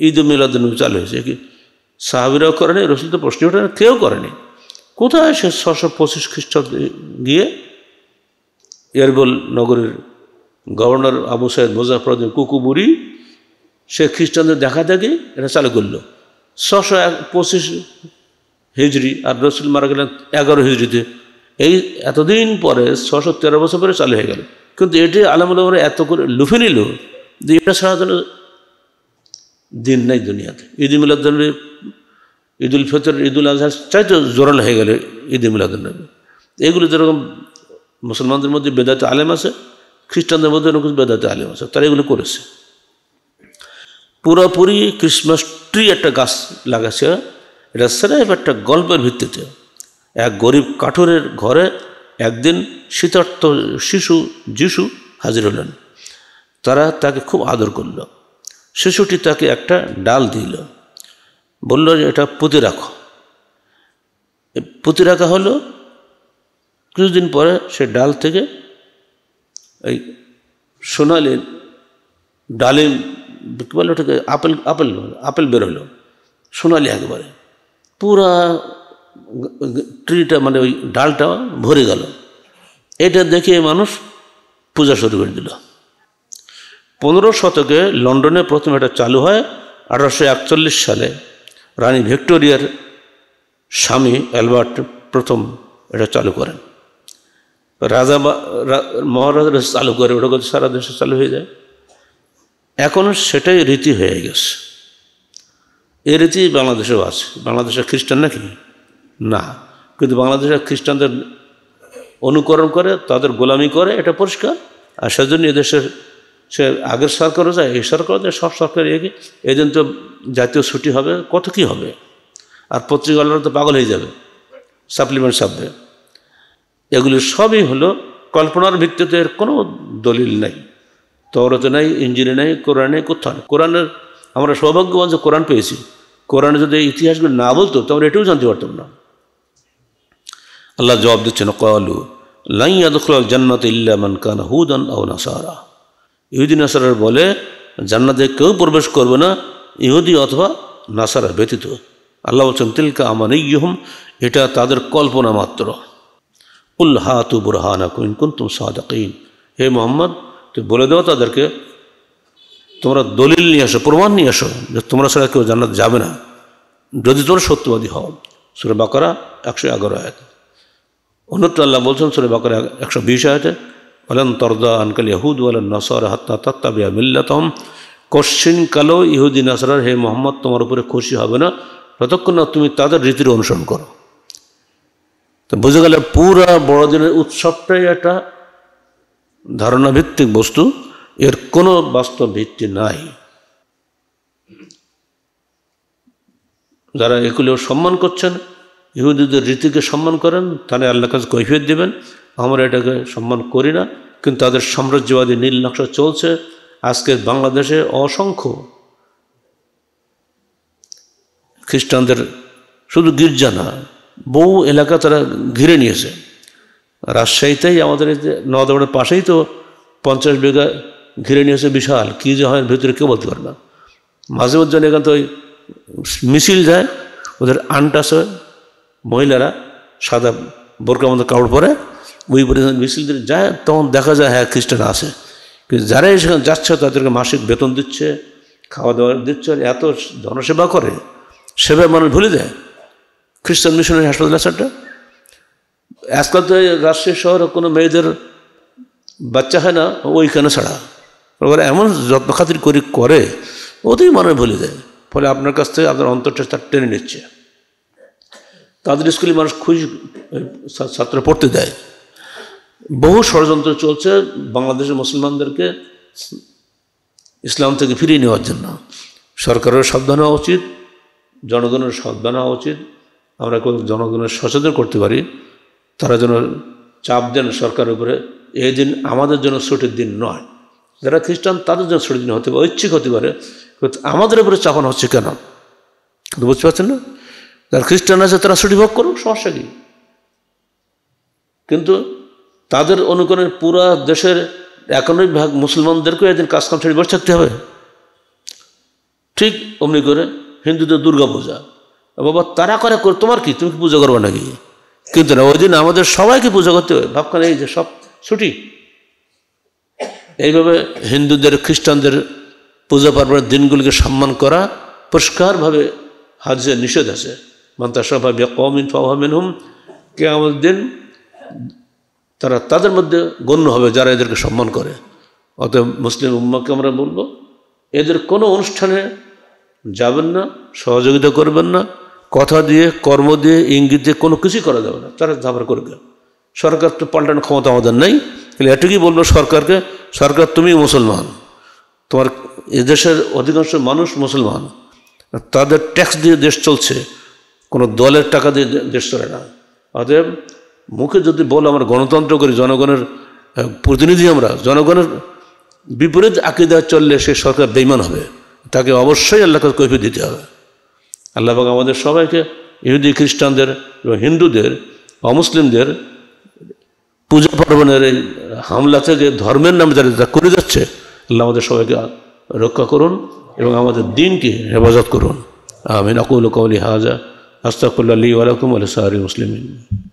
ঈদ ও মিলাদুন চালু হয়েছে, কি সাহাবিরাও করেনি, রসুল তো প্রশ্ন ওঠে না, কেউ করেনি। কোথায় সে 625 খ্রিস্টাব্দে গিয়ে ইয়ারবল নগরের governor Abu Said Muzaffaruddin Kukburi সে খ্রিস্টানদের দেখা দেখি এটা চালু করলো 625 হিজরি আর রাসূল মারা গেলেন 11 হিজরিতে। এই এতদিন পরে 613 বছর পরে চালু হয়ে গেল, কিন্তু এটি আলেমুলামারা এত করে লুফে নিল যে এটা সারা দিন নাই দুনিয়াতে। ঈদ মিলাদুন্নবী, ঈদ উল ফিতর, ঈদ উল আজহার চাইতে জোরালো হয়ে গেল ঈদ মিলাদুন্নবী। এগুলো যেরকম মুসলমানদের মধ্যে বেদাতে আলেম আছে, খ্রিস্টানদের মধ্যে অনেক বেদাতে আলেম আছে, তারা এগুলো করেছে। পুরোপুরি ক্রিসমাস ট্রি একটা গাছ লাগাচ্ছে, এটা সেরাইব একটা গল্পের ভিত্তিতে। এক গরিব কাঠুরের ঘরে একদিন শীতার্থ শিশু যিশু হাজির হলেন। তারা তাকে খুব আদর করল। শিশুটি তাকে একটা ডাল দিল, বলল যে এটা পুঁতে রাখো। পুঁতে রাখা হলো। কিছুদিন পরে সে ডাল থেকে এই সোনালি ডালিম, কী বলে ওটাকে, আপেল, আপেল আপেল বেরোলো সোনালি একবারে। পুরা ট্রিটা মানে ওই ডালটা ভরে গেল। এটা দেখে মানুষ পূজা শুরু করে দিল। 15 শতকে লন্ডনে প্রথম এটা চালু হয়। 1841 সালে রানী ভিক্টোরিয়ার স্বামী অ্যালবার্ট প্রথম এটা চালু করেন। রাজা মহারাজারা চালু করে, ওটা সারা দেশে চালু হয়ে যায়। এখন সেটাই রীতি হয়ে গেছে। এই রীতি বাংলাদেশেও আছে। বাংলাদেশের খ্রিস্টান নাকি না, কিন্তু বাংলাদেশের খ্রিস্টানদের অনুকরণ করে, তাদের গোলামি করে, এটা পরিষ্কার। আর সেজন্য এদেশের সে আগের সরকারও যায়, এই সরকারও যায়, সব সরকার এগিয়ে। এই জন্য তো জাতীয় ছুটি হবে, কত কী হবে। আর পত্রিকাওয়ালারা তো পাগল হয়ে যাবে, সাপ্লিমেন্ট ছাপবে। এগুলি সবই হলো কল্পনার ভিত্তিতে, এর কোনো দলিল নাই, তওরাতে নাই, ইঞ্জিলে নাই, কোরআনে কোথাও নেই। কোরআনের আমরা সৌভাগ্যবান যে কোরআন পেয়েছি। কোরআনে যদি ইতিহাসগুলো না বলতো তাহলে এটাও জানতে পারতাম না। আল্লাহ জবাব দিচ্ছেন, ক্বালু লা ইয়াদখুলুল জান্নাতা ইল্লা মান কানা হুদান আও নাসারা। ইহুদি নাসারার বলে জান্নাতে কেউ প্রবেশ করবে না ইহুদি অথবা নাসারা ব্যতীত। আল্লাহ বলছেন তিলকা আমানিয়ুহুম, এটা তাদের কল্পনা মাত্র। কুল হাতু বুরহানাকুম ইন কুনতুম সাদিকিন, হে মুহাম্মদ তুই বলে দাও তাদেরকে, তোমরা দলিল নিয়ে আসো, প্রমাণ নিয়ে আসো যে তোমরা ছাড়া কেউ জান্নাত যাবে না যদি তোমরা সত্যবাদী হও। সূরা বাকারা 111 আয়াত। অন্যত্র আল্লাহ বলছেন সূরা বাকারা 120 আয়াতে, ওয়ালান তারদা আনকাল ইয়াহুদ ওয়ালান নাসারা হাত্তা তাত্তাবিয়া মিল্লাতাহুম, কশিন কালো ইহুদি নাসারার হে মুহাম্মদ তোমার উপরে খুশি হবে না যতক্ষণ না তুমি তাদের রীতির অনুসরণ করো। তো বুঝে গেলে পুরা বড়দিনের উৎসবটাই একটা ধারণা ভিত্তিক বস্তু, এর কোনো বাস্তব ভিত্তি নাই। যারা এগুলো সম্মান করছেন, ইহুদিদের রীতিকে সম্মান করেন, তাহলে আল্লাহর কাছে কৈফিয়ত দেবেন আমরা এটাকে সম্মান করি না। কিন্তু তাদের সাম্রাজ্যবাদী নীল নকশা চলছে। আজকের বাংলাদেশে অসংখ্য খ্রিস্টানদের শুধু গির্জা না, বহু এলাকা তারা ঘিরে নিয়েছে। রাজশাহীতেই আমাদের নওদাবাড়ির পাশেই তো 50 বিঘা ঘিরে নিয়েছে, বিশাল। কী যে হয় ভিতরে কেউ বলতে পারে না। মাঝে মধ্যে এখান তো ওই মিছিল যায়, ওদের আনটাস হয়, মহিলারা সাদা বোরকার মতো কাপড় পরে ওই পরিমাণ মিছিল যায়, তখন দেখা যায় হ্যাঁ খ্রিস্টান আছে। কিন্তু যারাই সেখানে যাচ্ছে তাদেরকে মাসিক বেতন দিচ্ছে, খাওয়া দাওয়া দিচ্ছে, এত জনসেবা করে, সেবা মানুষ ভুলে যায়। খ্রিস্টান মিশনারি হাসপাতাল আছে একটা। আজকাল তো রাজশাহী শহরে কোনো মেয়েদের বাচ্চা হয় না ওইখানে ছাড়া, ওরা এমন যত্ন খাতির করি করে, ওতেই মানুষ ভুলে যায়। ফলে আপনার কাছ থেকে আপনার অন্তরটা তার টেনে নিচ্ছে। তাদের স্কুলে মানুষ খুশি ছাত্র পড়তে দেয়। বহু ষড়যন্ত্র চলছে বাংলাদেশের মুসলমানদেরকে ইসলাম থেকে ফিরিয়ে নেওয়ার জন্য। সরকারের সাবধান হওয়া উচিত, জনগণের সাবধান হওয়া উচিত। আমরা জনগণের সচেতন করতে পারি, তারা যেন চাপ দেন সরকারের উপরে। এই দিন আমাদের জন্য ছুটির দিন নয়, যারা খ্রিস্টান তাদের জন্য ছুটির দিন হতে পারে, ঐচ্ছিক হতে পারে, আমাদের উপরে চাপানো হচ্ছে কেন বুঝতে পারছেন না? যারা খ্রিস্টান আছে তারা ছুটি ভোগ করুক, সমস্যা কী? কিন্তু তাদের অনুকরণে পুরা দেশের 91 ভাগ মুসলমানদেরকেও এদিন কাজকাম ছেড়ে বসে থাকতে হবে। ঠিক অমনি করে হিন্দুদের দুর্গা পূজা, বাবা তারা করে, তোমার কি, তুমি কি পূজা করবে নাকি? কিন্তু না, ওই দিন আমাদের সবাইকে পূজা করতে হবে। ভাবখানে এই যে সব ছুটি। এইভাবে হিন্দুদের খ্রিস্টানদের পূজা পার্বণের দিনগুলিকে সম্মান করা পরিষ্কারভাবে হাদিসে নিষেধ আছে। মান তাশাব্বাহা বিকওমিন ফাহুয়া মিনহুম, কিয়ামতের দিন তারা তাদের মধ্যে গণ্য হবে যারা এদেরকে সম্মান করে। অতএব মুসলিম উম্মাহকে আমরা বলবো এদের কোনো অনুষ্ঠানে যাবেন না, সহযোগিতা করবেন না, কথা দিয়ে কর্ম দিয়ে ইঙ্গিতে কোনো কিছুই করা যাবে না, তারা ঝামেলা করবে। সরকার তো পাল্টানোর ক্ষমতা আমাদের নেই, তাহলে এটুকুই বলবো সরকারকে, সরকার তুমি মুসলমান, তোমার এদেশের অধিকাংশ মানুষ মুসলমান, তাদের ট্যাক্স দিয়ে দেশ চলছে, কোনো দলের টাকা দিয়ে দেশ চলে না। অতএব মুখে যদি বল আমরা গণতন্ত্র করি, জনগণের প্রতিনিধি আমরা, জনগণের বিপরীত আকিদা চললে সে সরকার বেঈমান হবে, তাকে অবশ্যই আল্লাহকে কৈফিয়ত দিতে হবে। আল্লাহ পাক আমাদের সবাইকে ইহুদি খ্রিস্টানদের এবং হিন্দুদের অমুসলিমদের পূজা পার্বণের এই হামলা থেকে ধর্মের নামে যারা করে যাচ্ছে আল্লাহ আমাদের সবাইকে রক্ষা করুন এবং আমাদের দিনকে হেফাজত করুন। আমিন। আকুলু কওলি হাযা আস্তাগফিরুল্লাহ লি ওয়া লাকুম ওয়া লিসাইরিল মুসলিমিন।